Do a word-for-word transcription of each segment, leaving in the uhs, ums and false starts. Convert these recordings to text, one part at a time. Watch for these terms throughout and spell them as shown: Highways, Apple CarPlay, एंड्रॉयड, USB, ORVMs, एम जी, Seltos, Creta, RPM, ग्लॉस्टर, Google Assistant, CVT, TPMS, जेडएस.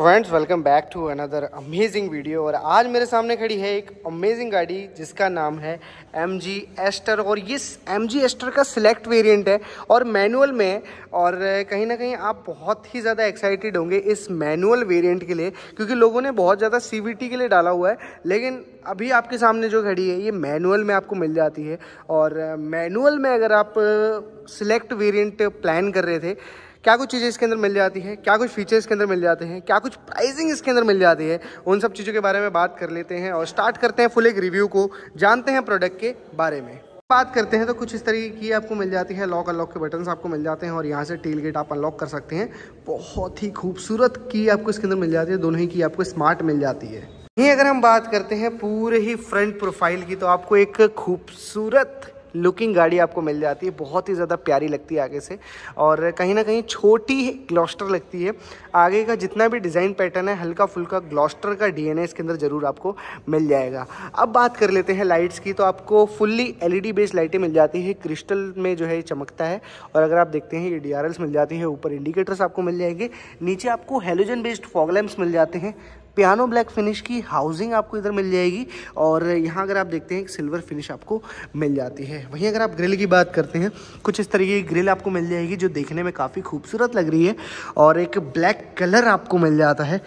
Friends welcome back to another amazing video. और आज मेरे सामने खड़ी है एक अमेजिंग गाड़ी जिसका नाम है एम जी एस्टर। और ये एम जी एस्टर का सिलेक्ट वेरिएंट है और मैनुअल में है। और कहीं ना कहीं आप बहुत ही ज़्यादा एक्साइटेड होंगे इस मैनुअल वेरिएंट के लिए, क्योंकि लोगों ने बहुत ज़्यादा सी वी टी के लिए डाला हुआ है, लेकिन अभी आपके सामने जो खड़ी है ये मैनुअल में आपको मिल जाती है। और मैनुअल में अगर आप सिलेक्ट वेरिएंट प्लान कर रहे थे, क्या कुछ चीज़ें इसके अंदर मिल जाती है, क्या कुछ फीचर्स इसके अंदर मिल जाते हैं, क्या कुछ प्राइसिंग इसके अंदर मिल जाती है, उन सब चीज़ों के बारे में बात कर लेते हैं और स्टार्ट करते हैं फुल एक रिव्यू को, जानते हैं प्रोडक्ट के बारे में बात करते हैं। तो कुछ इस तरीके की आपको मिल जाती है, लॉक अनलॉक के बटन्स आपको मिल जाते हैं और यहाँ से टेल गेट आप अनलॉक कर सकते हैं। बहुत ही खूबसूरत की आपको इसके अंदर मिल जाती है, दोनों ही की आपको स्मार्ट मिल जाती है। यहीं अगर हम बात करते हैं पूरे ही फ्रंट प्रोफाइल की, तो आपको एक खूबसूरत लुकिंग गाड़ी आपको मिल जाती है, बहुत ही ज़्यादा प्यारी लगती है आगे से। और कहीं ना कहीं छोटी ग्लॉस्टर लगती है। आगे का जितना भी डिज़ाइन पैटर्न है हल्का फुल्का ग्लॉस्टर का डीएनए इसके अंदर ज़रूर आपको मिल जाएगा। अब बात कर लेते हैं लाइट्स की, तो आपको फुल्ली एलईडी बेस्ड लाइटें मिल जाती है, क्रिस्टल में जो है चमकता है। और अगर आप देखते हैं ये डीआरएल्स मिल जाती है, ऊपर इंडिकेटर्स आपको मिल जाएंगे, नीचे आपको हेलोजन बेस्ड फॉग लैंप्स मिल जाते हैं, पियानो ब्लैक फिनिश की हाउसिंग आपको इधर मिल जाएगी। और यहाँ अगर आप देखते हैं एक सिल्वर फिनिश आपको मिल जाती है। वहीं अगर आप ग्रिल की बात करते हैं, कुछ इस तरीके की ग्रिल आपको मिल जाएगी जो देखने में काफ़ी खूबसूरत लग रही है। और एक ब्लैक कलर आपको मिल जाता है,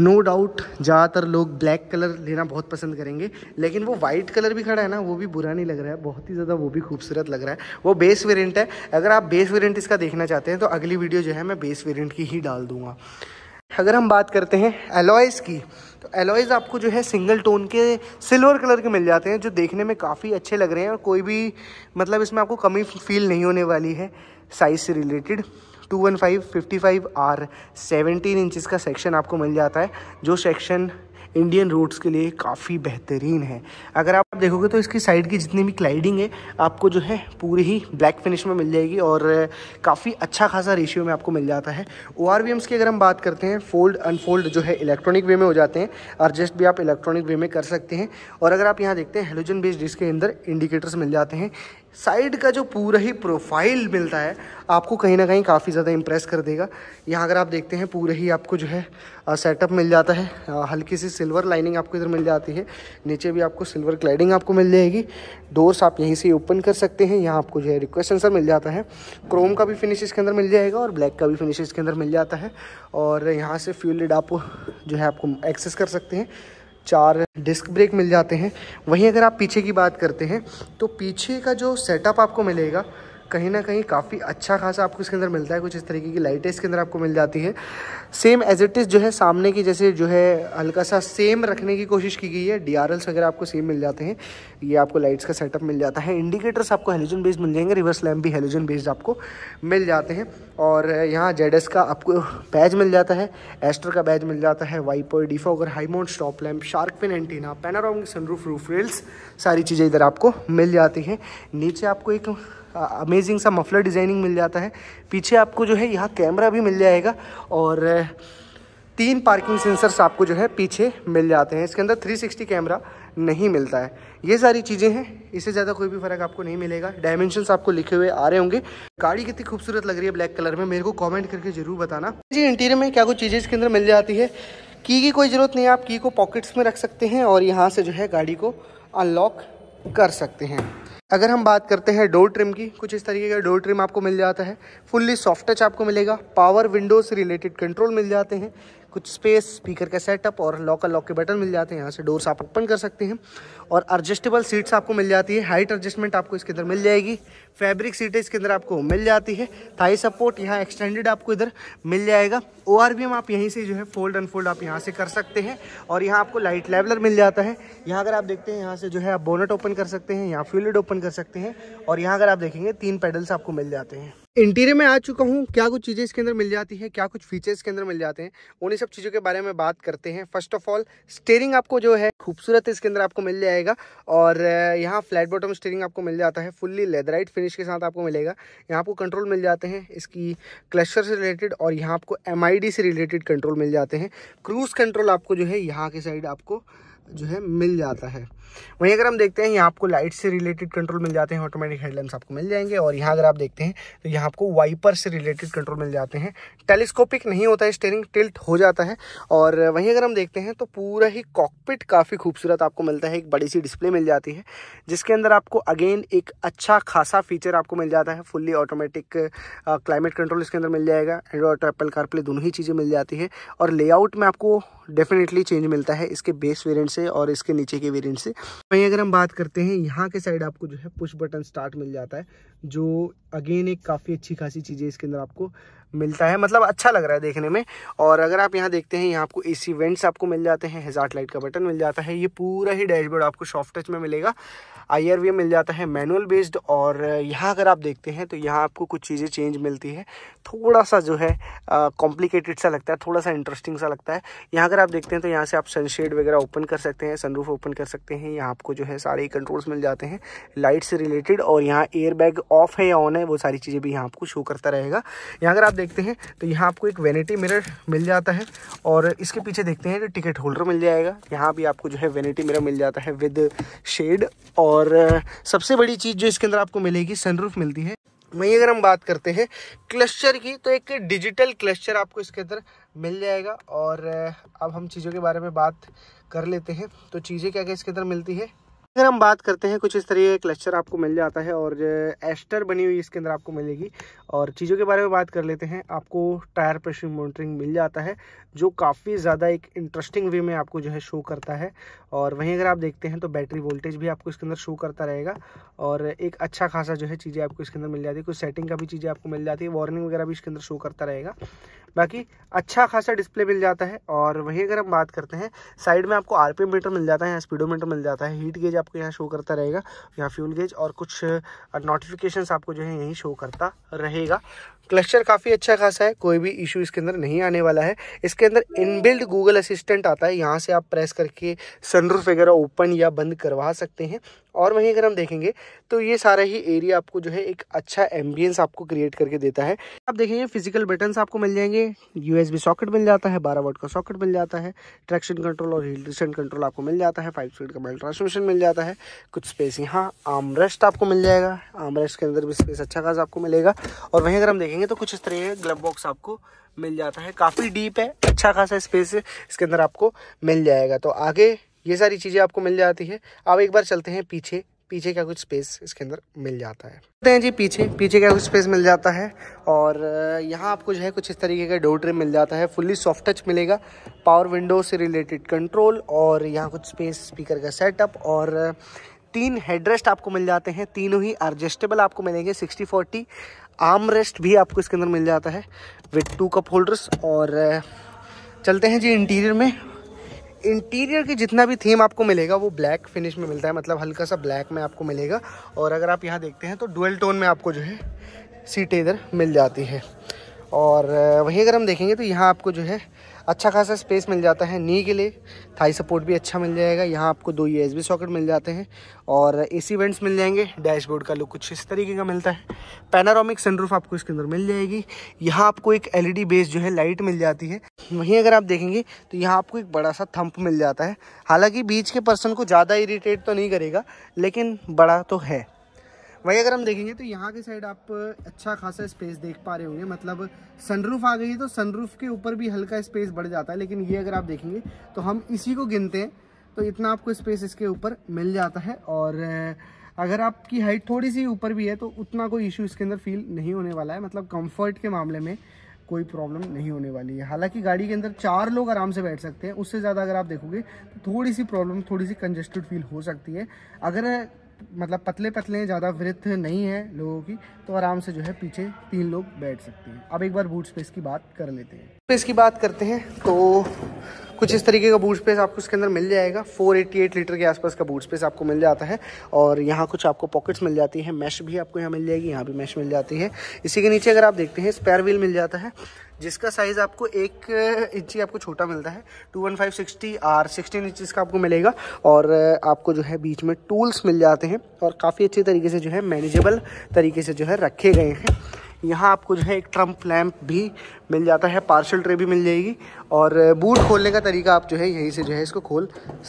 नो डाउट ज़्यादातर लोग ब्लैक कलर लेना बहुत पसंद करेंगे, लेकिन वो वाइट कलर भी खड़ा है ना, वो भी बुरा नहीं लग रहा है, बहुत ही ज़्यादा वो भी खूबसूरत लग रहा है। वो बेस वेरिएंट है, अगर आप बेस वेरिएंट इसका देखना चाहते हैं तो अगली वीडियो जो है मैं बेस वेरिएंट की ही डाल दूँगा। अगर हम बात करते हैं एलॉयज़ की, तो एलॉयज़ आपको जो है सिंगल टोन के सिल्वर कलर के मिल जाते हैं जो देखने में काफ़ी अच्छे लग रहे हैं। और कोई भी मतलब इसमें आपको कमी फील नहीं होने वाली है। साइज़ से related two one five fifty five R seventeen inches का सेक्शन आपको मिल जाता है, जो सेक्शन इंडियन रोड्स के लिए काफ़ी बेहतरीन है। अगर आप देखोगे तो इसकी साइड की जितनी भी क्लाइडिंग है आपको जो है पूरी ही ब्लैक फिनिश में मिल जाएगी और काफ़ी अच्छा खासा रेशियो में आपको मिल जाता है। ओआरवीएम्स की अगर हम बात करते हैं, फोल्ड अनफोल्ड जो है इलेक्ट्रॉनिक वे में हो जाते हैं, एडजस्ट भी आप इलेक्ट्रॉनिक वे में कर सकते हैं। और अगर आप यहाँ देखते हैं हेलोजन बेस्ड इसके अंदर इंडिकेटर्स मिल जाते हैं। साइड का जो पूरा ही प्रोफाइल मिलता है आपको कहीं ना कहीं काफ़ी ज़्यादा इम्प्रेस कर देगा। यहाँ अगर आप देखते हैं पूरा ही आपको जो है सेटअप मिल जाता है, आ, हल्की सी सिल्वर लाइनिंग आपको इधर मिल जाती है, नीचे भी आपको सिल्वर क्लैडिंग आपको मिल जाएगी। डोर्स आप यहीं से ओपन कर सकते हैं, यहाँ आपको जो है रिक्वेस्ट सेंसर मिल जाता है, क्रोम का भी फिनिश इसके अंदर मिल जाएगा और ब्लैक का भी फिनिश इसके अंदर मिल जाता है। और यहाँ से फ्यूल लिड आप जो है आपको एक्सेस कर सकते हैं, चार डिस्क ब्रेक मिल जाते हैं। वहीं अगर आप पीछे की बात करते हैं तो पीछे का जो सेटअप आपको मिलेगा कहीं ना कहीं काफ़ी अच्छा खासा आपको इसके अंदर मिलता है। कुछ इस तरीके की लाइटें इसके अंदर आपको मिल जाती है, सेम एज इट इज़ जो है सामने की जैसे जो है हल्का सा सेम रखने की कोशिश की गई है। डीआरएल्स वगैरह आपको सेम मिल जाते हैं, ये आपको लाइट्स का सेटअप मिल जाता है, इंडिकेटर्स आपको हेलोजन बेस्ड मिल जाएंगे, रिवर्स लैम्प भी हेलोजन बेस्ड आपको मिल जाते हैं। और यहाँ जेडएस का आपको बैज मिल जाता है, एस्टर का बैज मिल जाता है, wiper, defogger, high mount stop lamp, shark pin antenna, panoramic sunroof, roof rails, सारी चीज़ें इधर आपको मिल जाती हैं। नीचे आपको एक अमेजिंग सा मफलर डिज़ाइनिंग मिल जाता है, पीछे आपको जो है यहाँ कैमरा भी मिल जाएगा और तीन पार्किंग सेंसर्स आपको जो है पीछे मिल जाते हैं। इसके अंदर थ्री सिक्सटी कैमरा नहीं मिलता है। ये सारी चीज़ें हैं, इससे ज़्यादा कोई भी फ़र्क आपको नहीं मिलेगा। डायमेंशंस आपको लिखे हुए आ रहे होंगे। गाड़ी कितनी खूबसूरत लग रही है ब्लैक कलर में, मेरे को कॉमेंट करके ज़रूर बताना जी। इंटीरियर में क्या कुछ चीज़ें इसके अंदर मिल जाती है, की की कोई ज़रूरत नहीं है, आप की को पॉकेट्स में रख सकते हैं और यहाँ से जो है गाड़ी को अनलॉक कर सकते हैं। अगर हम बात करते हैं डोर ट्रिम की, कुछ इस तरीके का डोर ट्रिम आपको मिल जाता है, फुल्ली सॉफ्ट टच आपको मिलेगा, पावर विंडो से रिलेटेड कंट्रोल मिल जाते हैं, कुछ स्पेस, स्पीकर का सेटअप और लॉक अनलॉक के बटन मिल जाते हैं। यहाँ से डोर्स आप ओपन कर सकते हैं और एडजस्टेबल सीट्स आपको मिल जाती है, हाइट एडजस्टमेंट आपको इसके अंदर मिल जाएगी, फैब्रिक सीटें इसके अंदर आपको मिल जाती है, थाई सपोर्ट यहाँ एक्सटेंडेड आपको इधर मिल जाएगा। ओआरवीएम आप यहीं से जो है फोल्ड अनफोल्ड आप यहाँ से कर सकते हैं और यहाँ आपको लाइट लेवलर मिल जाता है। यहाँ अगर आप देखते हैं यहाँ से जो है आप बोनट ओपन कर सकते हैं, यहाँ फ्यूल लिड ओपन कर सकते हैं और यहाँ अगर आप देखेंगे तीन पेडल्स आपको मिल जाते हैं। इंटीरियर में आ चुका हूँ, क्या कुछ चीज़ें इसके अंदर मिल जाती है, क्या कुछ फीचर्स के अंदर मिल जाते हैं, उन्हीं सब चीज़ों के बारे में बात करते हैं। फर्स्ट ऑफ ऑल स्टीयरिंग आपको जो है खूबसूरत इसके अंदर आपको मिल जाएगा और यहाँ फ्लैट बॉटम स्टीयरिंग आपको मिल जाता है, फुल्ली लेदराइट फिनिश के साथ आपको मिलेगा। यहाँ आपको कंट्रोल मिल जाते हैं इसकी क्लस्टर से रिलेटेड और यहाँ आपको एम आई डी से रिलेटेड कंट्रोल मिल जाते हैं, क्रूज़ कंट्रोल आपको जो है यहाँ की साइड आपको जो है मिल जाता है। वहीं अगर हम देखते हैं यहाँ आपको लाइट से रिलेटेड कंट्रोल मिल जाते हैं, ऑटोमेटिक हेडलैम्प्स आपको मिल जाएंगे। और यहाँ अगर आप देखते हैं तो यहाँ आपको वाइपर से रिलेटेड कंट्रोल मिल जाते हैं। टेलीस्कोपिक नहीं होता है स्टीयरिंग, टिल्ट हो जाता है। और वहीं अगर हम देखते हैं तो पूरा ही कॉकपिट काफ़ी खूबसूरत आपको मिलता है। एक बड़ी सी डिस्प्ले मिल जाती है जिसके अंदर आपको अगेन एक अच्छा खासा फीचर आपको मिल जाता है। फुल्ली ऑटोमेटिक क्लाइमेट कंट्रोल इसके अंदर मिल जाएगा, एंड्रॉयड एप्पल कारप्ले दोनों ही चीज़ें मिल जाती है। और लेआउट में आपको डेफिनेटली चेंज मिलता है इसके बेस वेरिएंट से और इसके नीचे के वेरिएंट से। वहीं अगर हम बात करते हैं यहाँ के साइड आपको जो है पुश बटन स्टार्ट मिल जाता है, जो अगेन एक काफ़ी अच्छी खासी चीज़ें इसके अंदर आपको मिलता है, मतलब अच्छा लग रहा है देखने में। और अगर आप यहाँ देखते हैं यहाँ आपको एसी वेंट्स आपको मिल जाते हैं, हैजार्ड लाइट का बटन मिल जाता है। ये पूरा ही डैशबोर्ड आपको सॉफ्ट टच में मिलेगा। आईआरवीएम मिल जाता है मैनुअल बेस्ड। और यहाँ अगर आप देखते हैं तो यहाँ आपको कुछ चीज़ें चेंज मिलती है, थोड़ा सा जो है कॉम्प्लिकेटेड सा लगता है, थोड़ा सा इंटरेस्टिंग सा लगता है। यहाँ अगर आप देखते हैं तो यहाँ से आप सनशेड वगैरह ओपन कर सकते हैं, सनरूफ ओपन कर सकते हैं। यहाँ आपको जो है सारे कंट्रोल्स मिल जाते हैं लाइट से रिलेटेड। और यहाँ एयरबैग ऑफ है या ऑन है वो सारी चीज़ें भी यहाँ आपको शो करता रहेगा। यहाँ अगर आप देखते हैं तो यहाँ आपको एक वैनिटी मिरर मिल जाता है। और इसके पीछे देखते हैं तो टिकट होल्डर मिल जाएगा। यहाँ भी आपको जो है वैनिटी मिरर मिल जाता है विद शेड। और सबसे बड़ी चीज़ जो इसके अंदर आपको मिलेगी सनरूफ मिलती है। वहीं अगर हम बात करते हैं क्लस्टर की तो एक डिजिटल क्लस्टर आपको इसके अंदर मिल जाएगा। और अब हम चीज़ों के बारे में बात कर लेते हैं तो चीज़ें क्या क्या इसके अंदर मिलती है। अगर हम बात करते हैं कुछ इस तरह क्लस्टर आपको मिल जाता है और एस्टर बनी हुई इसके अंदर आपको मिलेगी। और चीज़ों के बारे में बात कर लेते हैं, आपको टायर प्रेशर मॉनिटरिंग मिल जाता है जो काफ़ी ज़्यादा एक इंटरेस्टिंग वे में आपको जो है शो करता है। और वहीं अगर आप देखते हैं तो बैटरी वोल्टेज भी आपको इसके अंदर शो करता रहेगा। और एक अच्छा खासा जो है चीज़ें आपको इसके अंदर मिल जाती है, कुछ सेटिंग का भी चीज़ें आपको मिल जाती है, वार्निंग वगैरह भी इसके अंदर शो करता रहेगा। बाकी अच्छा खासा डिस्प्ले मिल जाता है। और वहीं अगर हम बात करते हैं साइड में आपको आरपीएम मीटर मिल जाता है, यहाँ स्पीडोमीटर मिल जाता है, हीट गेज आपको यहाँ शो करता रहेगा, यहाँ फ्यूल गेज और कुछ नोटिफिकेशंस आपको जो है यहीं शो करता रहेगा। क्लस्टर काफ़ी अच्छा खासा है, कोई भी इशू इसके अंदर नहीं आने वाला है। इसके अंदर इनबिल्ड गूगल असिस्टेंट आता है, यहाँ से आप प्रेस करके सनरूफ वगैरह ओपन या बंद करवा सकते हैं। और वहीं अगर हम देखेंगे तो ये सारा ही एरिया आपको जो है एक अच्छा एम्बियंस आपको क्रिएट करके देता है। आप देखेंगे फिजिकल बटन्स आपको मिल जाएंगे, यूएसबी सॉकेट मिल जाता है, बारह वोल्ट का सॉकेट मिल जाता है, ट्रैक्शन कंट्रोल और हिल डिसेंट कंट्रोल आपको मिल जाता है, फाइव स्पीड का मैनुअल ट्रांसमिशन मिल जाता है, कुछ स्पेस यहाँ आर्मरेस्ट आपको मिल जाएगा, आर्मरेस्ट के अंदर भी स्पेस अच्छा खासा आपको मिलेगा। और वहीं अगर हम देखेंगे तो कुछ इस तरह का ग्लव बॉक्स आपको मिल जाता है, काफ़ी डीप है, अच्छा खासा स्पेस इसके अंदर आपको मिल जाएगा। तो आगे ये सारी चीज़ें आपको मिल जाती है। अब एक बार चलते हैं पीछे, पीछे क्या कुछ स्पेस इसके अंदर मिल जाता है। देखते हैं जी पीछे पीछे क्या कुछ स्पेस मिल जाता है। और यहाँ आपको जो है कुछ इस तरीके का डोर ट्रिम मिल जाता है, फुल्ली सॉफ्ट टच मिलेगा, पावर विंडो से रिलेटेड कंट्रोल। और यहाँ कुछ स्पेस स्पीकर का सेटअप और तीन हेडरेस्ट आपको मिल जाते हैं, तीनों ही एडजस्टेबल आपको मिलेंगे, सिक्सटी फोर्टी। आर्म रेस्ट भी आपको इसके अंदर मिल जाता है विद टू कप होल्डर्स। और चलते हैं जी इंटीरियर में। इंटीरियर की जितना भी थीम आपको मिलेगा वो ब्लैक फिनिश में मिलता है, मतलब हल्का सा ब्लैक में आपको मिलेगा। और अगर आप यहाँ देखते हैं तो डुअल टोन में आपको जो है सीटें इधर मिल जाती है। और वहीं अगर हम देखेंगे तो यहाँ आपको जो है अच्छा खासा स्पेस मिल जाता है नी के लिए, थाई सपोर्ट भी अच्छा मिल जाएगा। यहाँ आपको दो यूएसबी सॉकेट मिल जाते हैं और एसी वेंट्स मिल जाएंगे। डैशबोर्ड का लुक कुछ इस तरीके का मिलता है, पैनारोमिक सनरूफ आपको इसके अंदर मिल जाएगी। यहाँ आपको एक एलईडी बेस जो है लाइट मिल जाती है। वहीं अगर आप देखेंगे तो यहाँ आपको एक बड़ा सा थंप मिल जाता है, हालाँकि बीच के पर्सन को ज़्यादा इरीटेट तो नहीं करेगा लेकिन बड़ा तो है। वहीं अगर हम देखेंगे तो यहाँ के साइड आप अच्छा खासा स्पेस देख पा रहे होंगे, मतलब सनरूफ आ गई तो सनरूफ के ऊपर भी हल्का स्पेस बढ़ जाता है। लेकिन ये अगर आप देखेंगे तो हम इसी को गिनते हैं तो इतना आपको स्पेस इसके ऊपर मिल जाता है। और अगर आपकी हाइट थोड़ी सी ऊपर भी है तो उतना कोई इशू इसके अंदर फील नहीं होने वाला है, मतलब कम्फर्ट के मामले में कोई प्रॉब्लम नहीं होने वाली है। हालांकि गाड़ी के अंदर चार लोग आराम से बैठ सकते हैं, उससे ज़्यादा अगर आप देखोगे तो थोड़ी सी प्रॉब्लम, थोड़ी सी कंजेस्टेड फील हो सकती है। अगर मतलब पतले पतले ज़्यादा वृथ नहीं है लोगों की तो आराम से जो है पीछे तीन लोग बैठ सकते हैं। अब एक बार बूट स्पेस की बात कर लेते हैं। स्पेस की बात करते हैं तो कुछ इस तरीके का बूट स्पेस आपको इसके अंदर मिल जाएगा, चार सौ अट्ठासी लीटर के आसपास का बूट स्पेस आपको मिल जाता है। और यहाँ कुछ आपको पॉकेट्स मिल जाती है, मैश भी आपको यहाँ मिल जाएगी, यहाँ भी मैश मिल जाती है। इसी के नीचे अगर आप देखते हैं स्पेयर व्हील मिल जाता है जिसका साइज़ आपको एक इंच आपको छोटा मिलता है, two one five sixty R sixteen inch का आपको मिलेगा। और आपको जो है बीच में टूल्स मिल जाते हैं और काफ़ी अच्छे तरीके से जो है मैनेजेबल तरीके से जो है रखे गए हैं। यहाँ आपको जो है एक ट्रम्प लैम्प भी मिल जाता है, पार्सल ट्रे भी मिल जाएगी, और बूट खोलने का तरीका आप जो है यहीं से जो है इसको खोल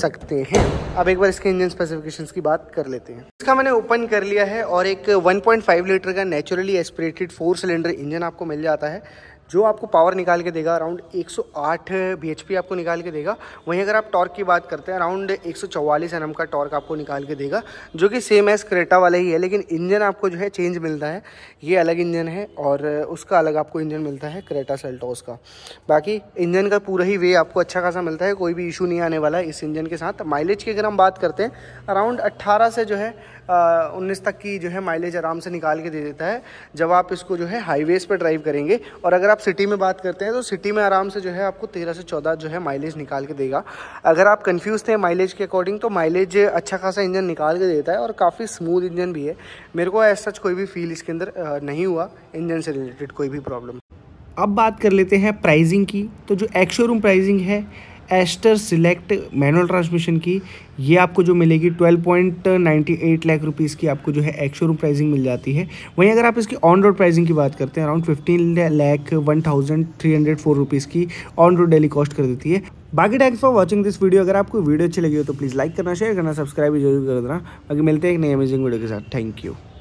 सकते हैं। अब एक बार इसके इंजन स्पेसिफिकेशंस की बात कर लेते हैं। इसका मैंने ओपन कर लिया है और एक वन पॉइंट फाइव लीटर का naturally aspirated four cylinder engine आपको मिल जाता है, जो आपको पावर निकाल के देगा अराउंड एक सौ आठ बी एच पी आपको निकाल के देगा। वहीं अगर आप टॉर्क की बात करते हैं, अराउंड एक सौ चौवालीस एन एम का टॉर्क आपको निकाल के देगा, जो कि सेम एज क्रेटा वाला ही है, लेकिन इंजन आपको जो है चेंज मिलता है। ये अलग इंजन है और उसका अलग आपको इंजन मिलता है क्रेटा सेल्टोस का। बाकी इंजन का पूरा ही वे आपको अच्छा खासा मिलता है, कोई भी इशू नहीं आने वाला है इस इंजन के साथ। माइलेज की अगर हम बात करते हैं, अराउंड अट्ठारह से जो है उन्नीस तक की जो है माइलेज आराम से निकाल के दे देता है जब आप इसको जो है हाईवेज़ पर ड्राइव करेंगे। और अगर आप सिटी में बात करते हैं तो सिटी में आराम से जो है आपको तेरह से चौदह जो है माइलेज निकाल के देगा। अगर आप कंफ्यूज थे माइलेज के अकॉर्डिंग, तो माइलेज अच्छा खासा इंजन निकाल के देता है और काफ़ी स्मूथ इंजन भी है। मेरे को ऐसा सच कोई भी फील इसके अंदर नहीं हुआ इंजन से रिलेटेड कोई भी प्रॉब्लम। अब बात कर लेते हैं प्राइसिंग की। तो जो एक्शोरूम प्राइसिंग है एस्टर सिलेक्ट मैनुअल ट्रांसमिशन की, ये आपको जो मिलेगी बारह point nine eight lakh rupees की आपको जो है एक्शोरूम प्राइसिंग मिल जाती है। वहीं अगर आप इसकी ऑन रोड प्राइसिंग की बात करते हैं, around fifteen lakh one thousand three hundred four rupees की ऑन रोड डेली कॉस्ट कर देती है। बाकी thanks for watching this video. अगर आपको वीडियो अच्छी लगी हो तो प्लीज़ लाइक करना, शेयर करना, सब्सक्राइब जरूर कर देना। बाकी मिलते हैं एक नई अमेजिंग वीडियो के साथ। Thank you.